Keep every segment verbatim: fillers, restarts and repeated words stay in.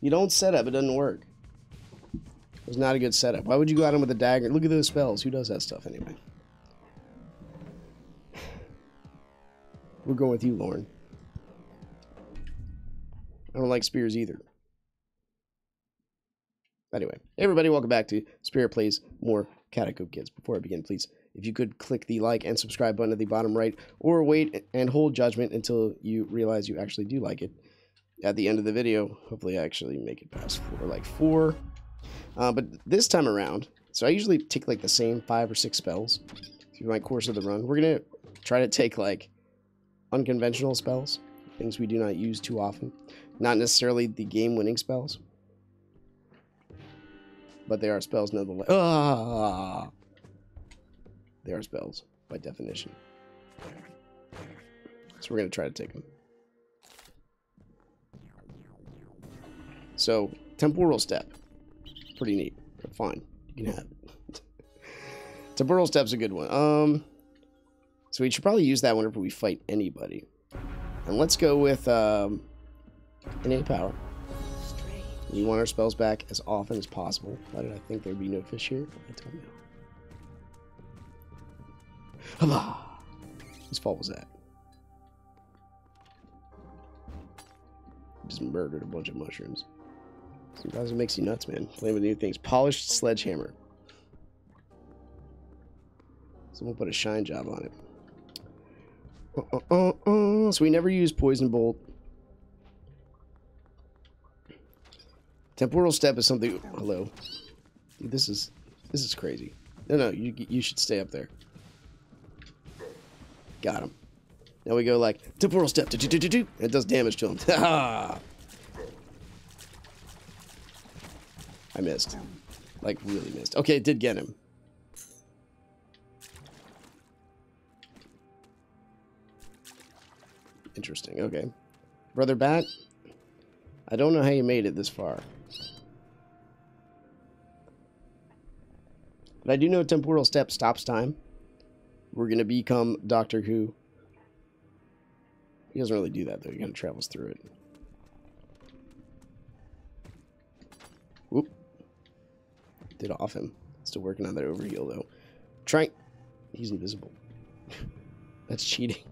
You don't set up, it doesn't work. It was not a good setup. Why would you go at him with a dagger? Look at those spells. Who does that stuff anyway? We're going with you, Lauren. I don't like spears either. Anyway, hey everybody, welcome back to Spirit Plays More Catacomb Kids. Before I begin, please, if you could click the like and subscribe button at the bottom right, or wait and hold judgment until you realize you actually do like it. At the end of the video, hopefully I actually make it past four, like four. Uh, but this time around, so I usually take like the same five or six spells through my course of the run. We're going to try to take like unconventional spells, things we do not use too often. Not necessarily the game-winning spells. But they are spells nonetheless. Ah! They are spells by definition. So we're going to try to take them. So, Temporal Step. Pretty neat. Fine. You can have it. Temporal Step's a good one. Um, so we should probably use that whenever we fight anybody. And let's go with um, innate power. We want our spells back as often as possible. Why did I think there'd be no fish here? I don't know. Haba! Whose fault was that? Just murdered a bunch of mushrooms. Sometimes it makes you nuts, man. Playing with new things. Polished sledgehammer. Someone put a shine job on it. Oh, oh, oh, oh. So we never use poison bolt. Temporal step is something. Hello, dude, this is this is crazy. No, no, you you should stay up there. Got him. Now we go like temporal step. Do, do, do, do, do, and it does damage to him. I missed, like really missed. Okay, it did get him. Interesting. Okay, brother bat. I don't know how you made it this far. But I do know Temporal Step stops time. We're going to become Doctor Who. He doesn't really do that, though. He kind of travels through it. Whoop. Did off him. Still working on that overheal, though. Trying. He's invisible. That's cheating.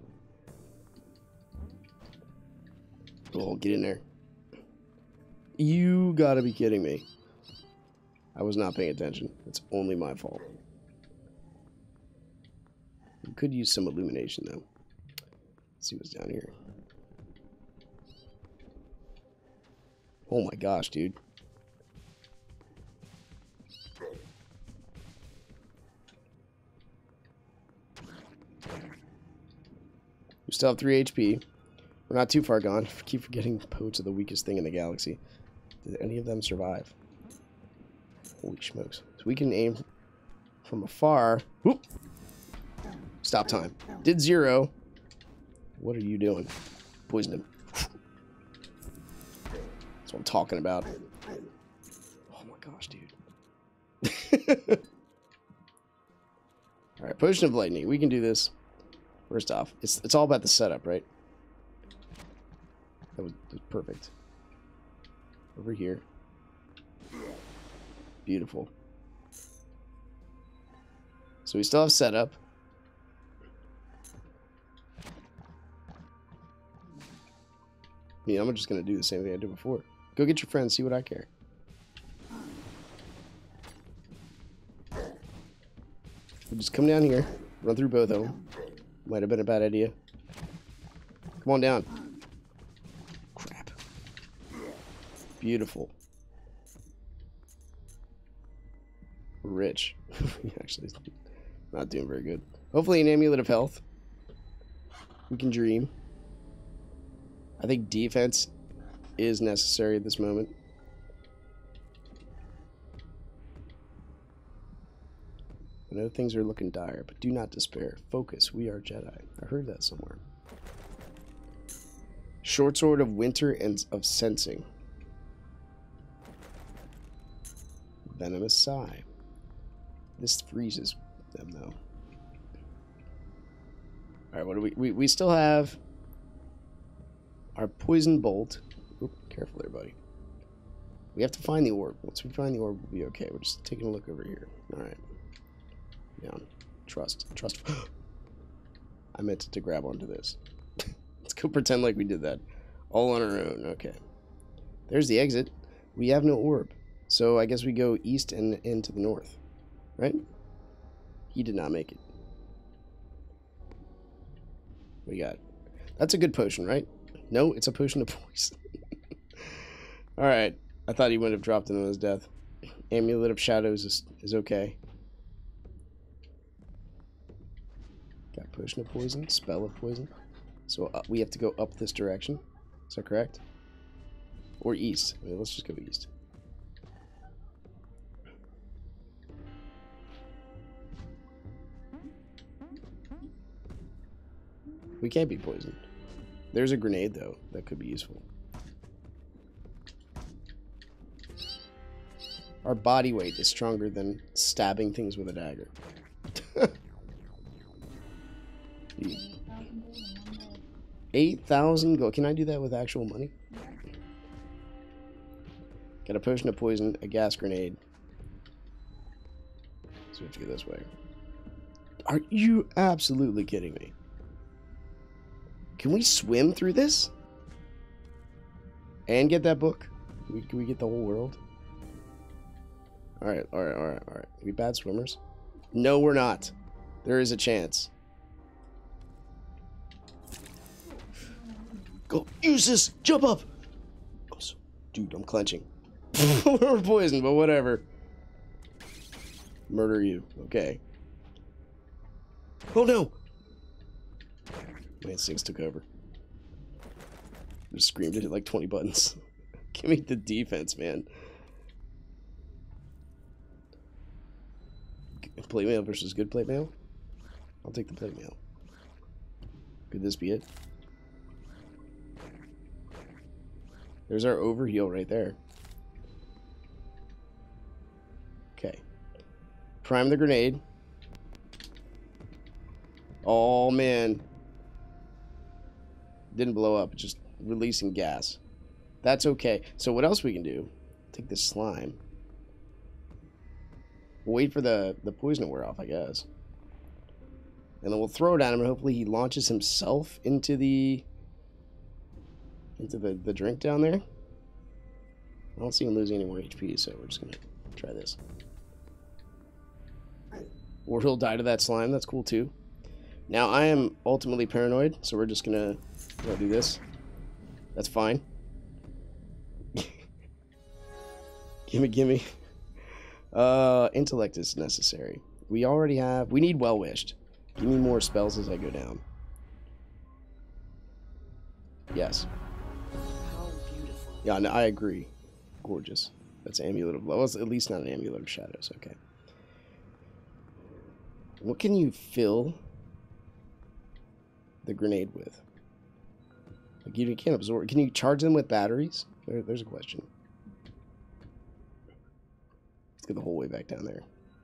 Oh, get in there. You gotta be kidding me. I was not paying attention. It's only my fault. We could use some illumination, though. Let's see what's down here. Oh my gosh, dude. We still have three H P. We're not too far gone. I keep forgetting poets are the weakest thing in the galaxy. Did any of them survive? Holy smokes. So we can aim from afar. Whoop! Stop time. Did zero. What are you doing? Poisoned him. That's what I'm talking about. Oh my gosh, dude. Alright, Potion of Lightning. We can do this. First off, it's, it's all about the setup, right? That was, that was perfect. Over here. Beautiful. So we still have setup. Yeah, I'm just going to do the same thing I did before. Go get your friends, see what I care. We'll just come down here, run through both of them. Might have been a bad idea. Come on down. Beautiful. We're rich. Actually, not doing very good. Hopefully an amulet of health. We can dream. I think defense is necessary at this moment. I know things are looking dire, but do not despair. Focus. We are Jedi. I heard that somewhere. Short sword of winter and of sensing. Venomous sigh. This freezes them, though. Alright, what do we, we... We still have our poison bolt. Oop, careful there, buddy. We have to find the orb. Once we find the orb, we'll be okay. We're just taking a look over here. All right. Down. Trust. Trust. I meant to grab onto this. Let's go pretend like we did that. All on our own. Okay. There's the exit. We have no orb. So I guess we go east and into the north. Right? He did not make it. What do you got? That's a good potion, right? No, it's a potion of poison. Alright. I thought he wouldn't have dropped into his death. Amulet of shadows is, is okay. Got potion of poison, spell of poison. So uh, we have to go up this direction. Is that correct? Or east. I mean, let's just go east. We can't be poisoned. There's a grenade, though, that could be useful. Our body weight is stronger than stabbing things with a dagger. eight thousand gold. Can I do that with actual money? Got a potion of poison, a gas grenade. So we have to go this way. Are you absolutely kidding me? Can we swim through this? And get that book? Can we, can we get the whole world? Alright, alright, alright, alright. Are we bad swimmers? No, we're not. There is a chance. Go, use this! Jump up! Oh, so, dude, I'm clenching. We're poisoned, but whatever. Murder you. Okay. Oh no! My instincts took over. I just screamed at it like twenty buttons. Give me the defense, man. Plate mail versus good plate mail? I'll take the plate mail. Could this be it? There's our overheal right there. Okay. Prime the grenade. Oh, man. Didn't blow up. Just releasing gas. That's okay. So what else we can do? Take this slime. We'll wait for the, the poison to wear off, I guess. And then we'll throw it at him, and hopefully he launches himself into the... Into the, the drink down there. I don't see him losing any more H P, so we're just going to try this. Or he'll die to that slime. That's cool, too. Now, I am ultimately paranoid, so we're just going to do this. That's fine. Gimme, gimme. Uh, intellect is necessary. We already have... We need Well Wished. Give me more spells as I go down. Yes. Yeah, no, I agree. Gorgeous. That's amulet of... Well, it's at least not an amulet of shadows. Okay. What can you fill the grenade with? Like, you can't absorb... Can you charge them with batteries? There, there's a question. Let's get the whole way back down there.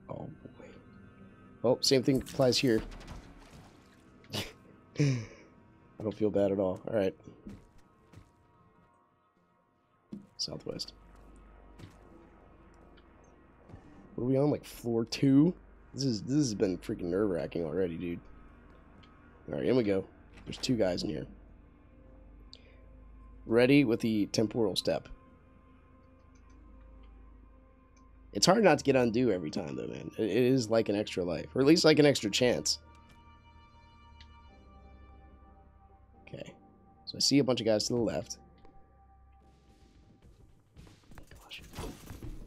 Oh, boy. Oh, same thing applies here. I don't feel bad at all. All right. Southwest. What are we on, like floor two? This is this has been freaking nerve-wracking already, dude. All right, in we go. There's two guys in here. Ready with the temporal step. It's hard not to get undo every time, though, man. It is like an extra life, or at least like an extra chance. Okay, so I see a bunch of guys to the left.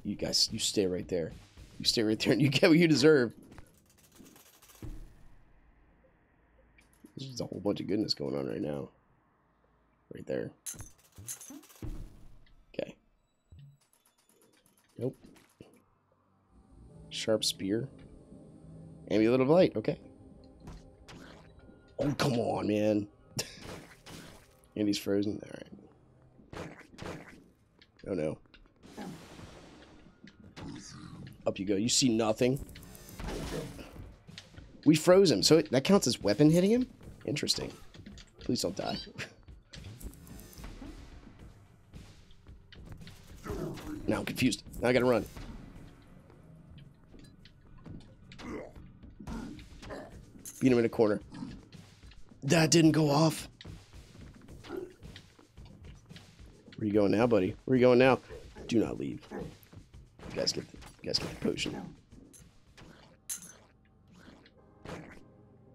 You guys, you stay right there. You stay right there and you get what you deserve. There's a whole bunch of goodness going on right now. Right there. Okay. Nope. Sharp spear. Amulet of light. Okay. Oh, come on, man. Andy's frozen. All right. Oh, no. Up you go. You see nothing. We froze him, so it, that counts as weapon hitting him? Interesting. Please don't die. Now I'm confused. Now I gotta run. Beat him in a corner. That didn't go off. Where you going now, buddy? Where you going now? Do not leave. You guys get the, you guys get the potion.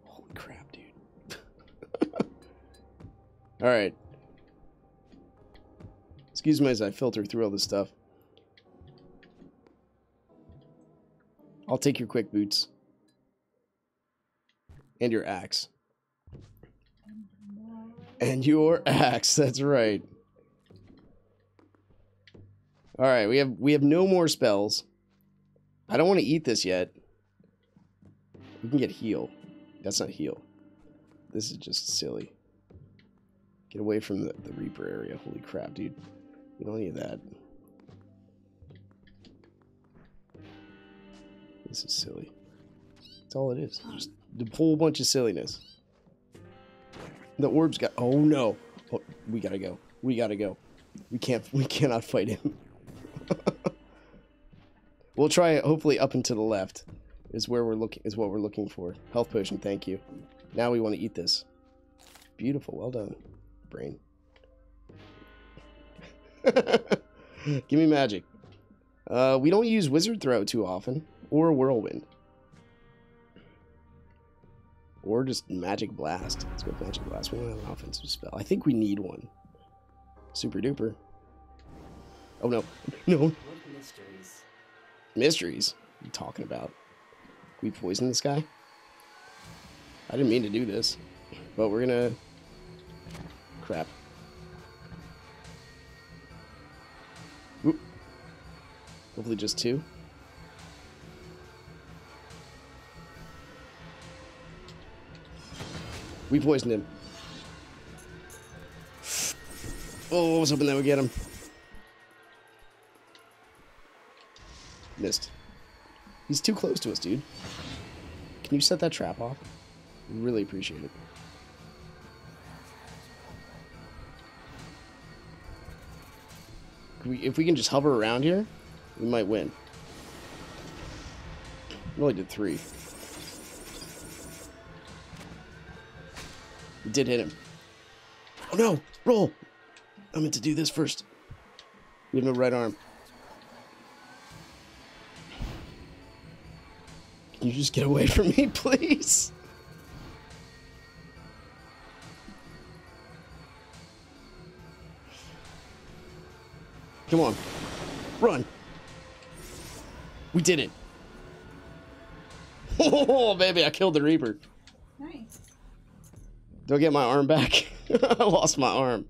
Holy crap, dude. All right. Excuse me as I filter through all this stuff. I'll take your quick boots. And your axe. And your axe, that's right. All right, we have we have no more spells. I don't want to eat this yet. We can get heal. That's not heal. This is just silly. Get away from the, the Reaper area. Holy crap, dude. We don't need that. This is silly. That's all it is. Just a whole bunch of silliness. The orb's got... Oh, no. Oh, we gotta go. We gotta go. We can't... We cannot fight him. We'll try it, hopefully, up and to the left is where we're looking, is what we're looking for. Health potion, thank you. Now we want to eat this. Beautiful, well done, brain. Give me magic. Uh, we don't use Wizard Throw too often, or Whirlwind, or just Magic Blast. Let's go with Magic Blast. We don't have an offensive spell. I think we need one. Super duper. Oh no, no. What mysteries? Mysteries? What are you talking about? Can we poison this guy? I didn't mean to do this, but we're gonna... Crap. Oop. Hopefully just two. We poisoned him. Oh, I was hoping that would get him. Missed. He's too close to us, dude. Can you set that trap off? Really appreciate it. We, if we can just hover around here, we might win. We only did three. We did hit him. Oh no! Roll! I meant to do this first. We have no right arm. Can you just get away from me, please? Come on. Run. We did it. Oh, baby, I killed the Reaper. Nice. Do I get my arm back? I lost my arm.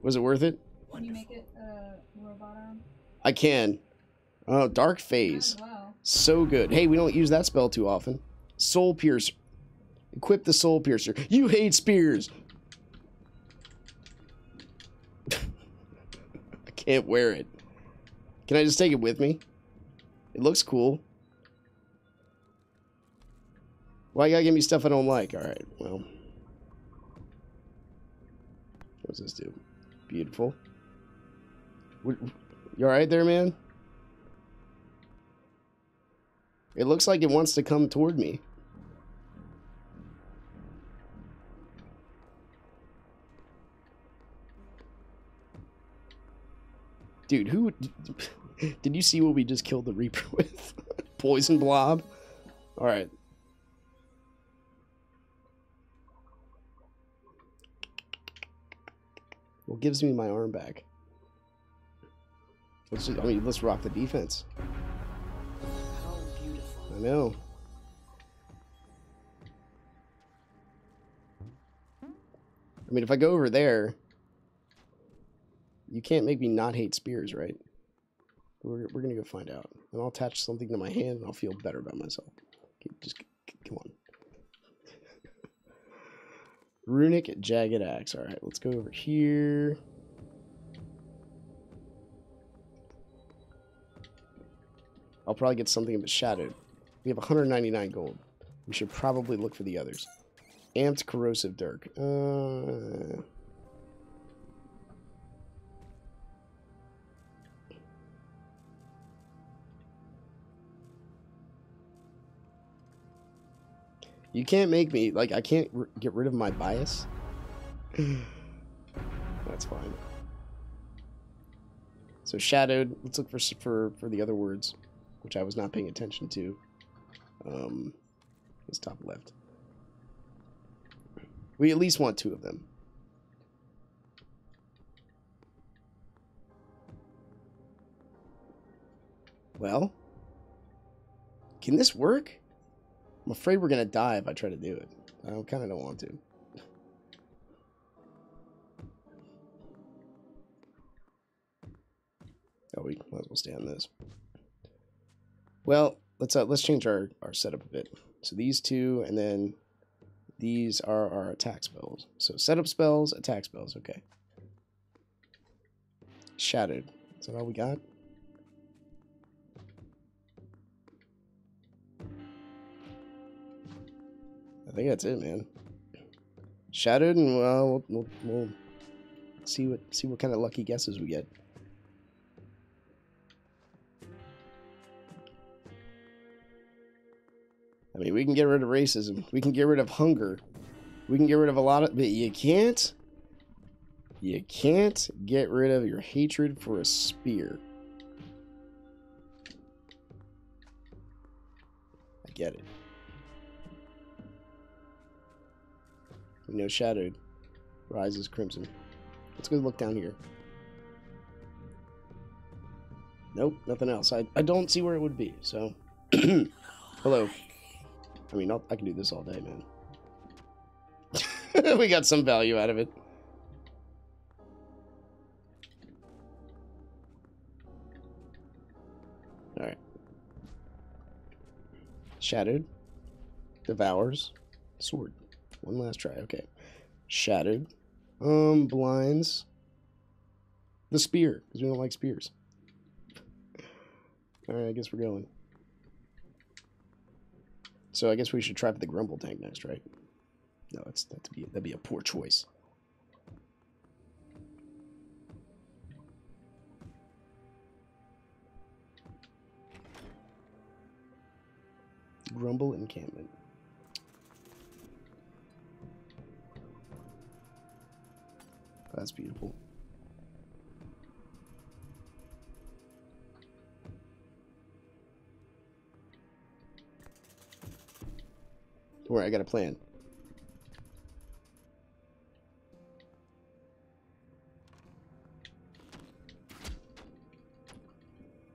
Was it worth it? Can you make it a robot arm? I can. Oh, Dark Phase. Oh, wow. So good. Hey, we don't use that spell too often. Soul Piercer. Equip the Soul Piercer. You hate spears. I can't wear it. Can I just take it with me? It looks cool. Why you gotta give me stuff I don't like? All right, well. What's this do? Beautiful. You all right there, man? It looks like it wants to come toward me. Dude, who... Did you see what we just killed the Reaper with? Poison blob? Alright. What gives me my arm back? Let's just, I mean, let's rock the defense. I know. I mean, if I go over there, you can't make me not hate spears, right? We're, we're going to go find out. And I'll attach something to my hand, and I'll feel better about myself. Okay, just, come on. Runic Jagged Axe. All right, let's go over here. I'll probably get something that's shadowed. We have one hundred ninety-nine gold. We should probably look for the others. Amped Corrosive Dirk. Uh, You can't make me, like, I can't r get rid of my bias. That's fine. So shadowed, let's look for, for, for the other words, which I was not paying attention to. Um, it's top left. We at least want two of them. Well, can this work? I'm afraid we're gonna die if I try to do it. I kind of don't want to. Oh, we might as well stay on this. Well, let's uh, let's change our our setup a bit. So these two, and then these are our attack spells. So setup spells, attack spells. Okay. Shadowed. Is that all we got? I think that's it, man. Shadowed, and uh, we'll, we'll, we'll see what see what kind of lucky guesses we get. I mean, we can get rid of racism. We can get rid of hunger. We can get rid of a lot of, but you can't. You can't get rid of your hatred for a spear. I get it. You know, Shadowed Rises Crimson. Let's go look down here. Nope, nothing else. I, I don't see where it would be, so... Hello. I mean, I'll, I can do this all day, man. We got some value out of it. Alright. Shadowed. Devours. Sword. One last try, okay. Shattered. Um, blinds. The spear, because we don't like spears. Alright, I guess we're going. So I guess we should try for the grumble tank next, right? No, that's that'd be that'd be a poor choice. Grumble encampment. That's beautiful. Don't worry, I got a plan.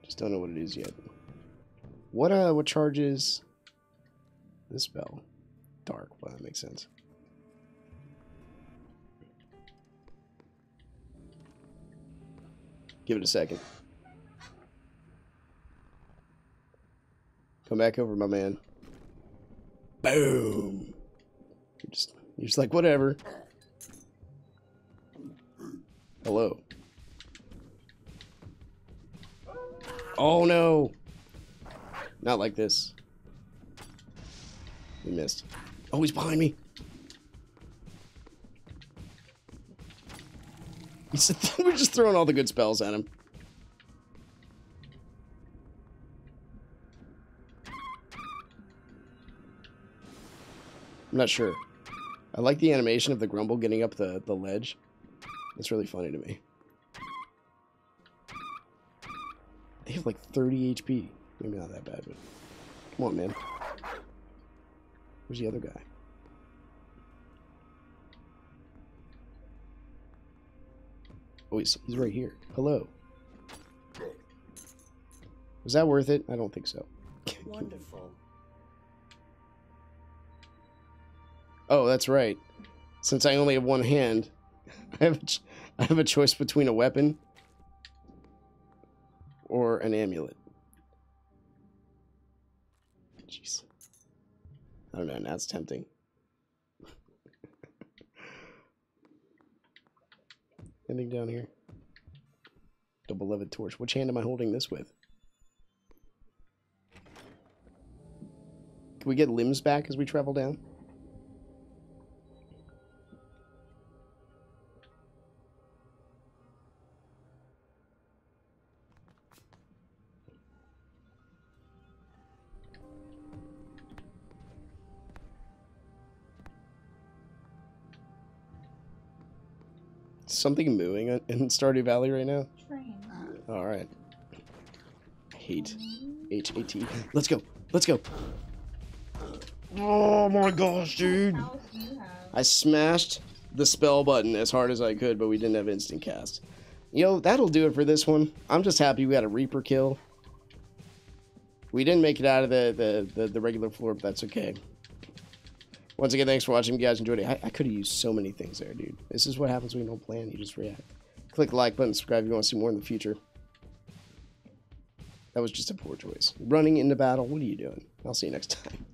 Just don't know what it is yet. What uh, what charges this spell? Dark. Well, that makes sense. Give it a second. Come back over, my man. Boom! You're just, you're just like, whatever. Hello. Oh, no! Not like this. We missed. Oh, he's behind me! We're just throwing all the good spells at him. I'm not sure. I like the animation of the grumble getting up the, the ledge. It's really funny to me. They have like thirty H P. Maybe not that bad, but... Come on, man. Where's the other guy? Oh, he's, he's right here. Hello. Was that worth it? I don't think so. Wonderful. Oh, that's right. Since I only have one hand, I have a ch I have a choice between a weapon or an amulet. Jeez. I don't know. Now it's tempting. Anything down here? The beloved torch. Which hand am I holding this with? Can we get limbs back as we travel down? something mooing in Stardew Valley right now? Train. All right. Hate. H A T. Let's go. Let's go. Oh my gosh, dude. I smashed the spell button as hard as I could, but we didn't have instant cast. You know, that'll do it for this one. I'm just happy we got a Reaper kill. We didn't make it out of the, the, the, the regular floor, but that's okay. Once again, thanks for watching. If you guys enjoyed it, I, I could have used so many things there, dude. This is what happens when you don't plan. You just react. Click the like button, subscribe if you want to see more in the future. That was just a poor choice. Running into battle. What are you doing? I'll see you next time.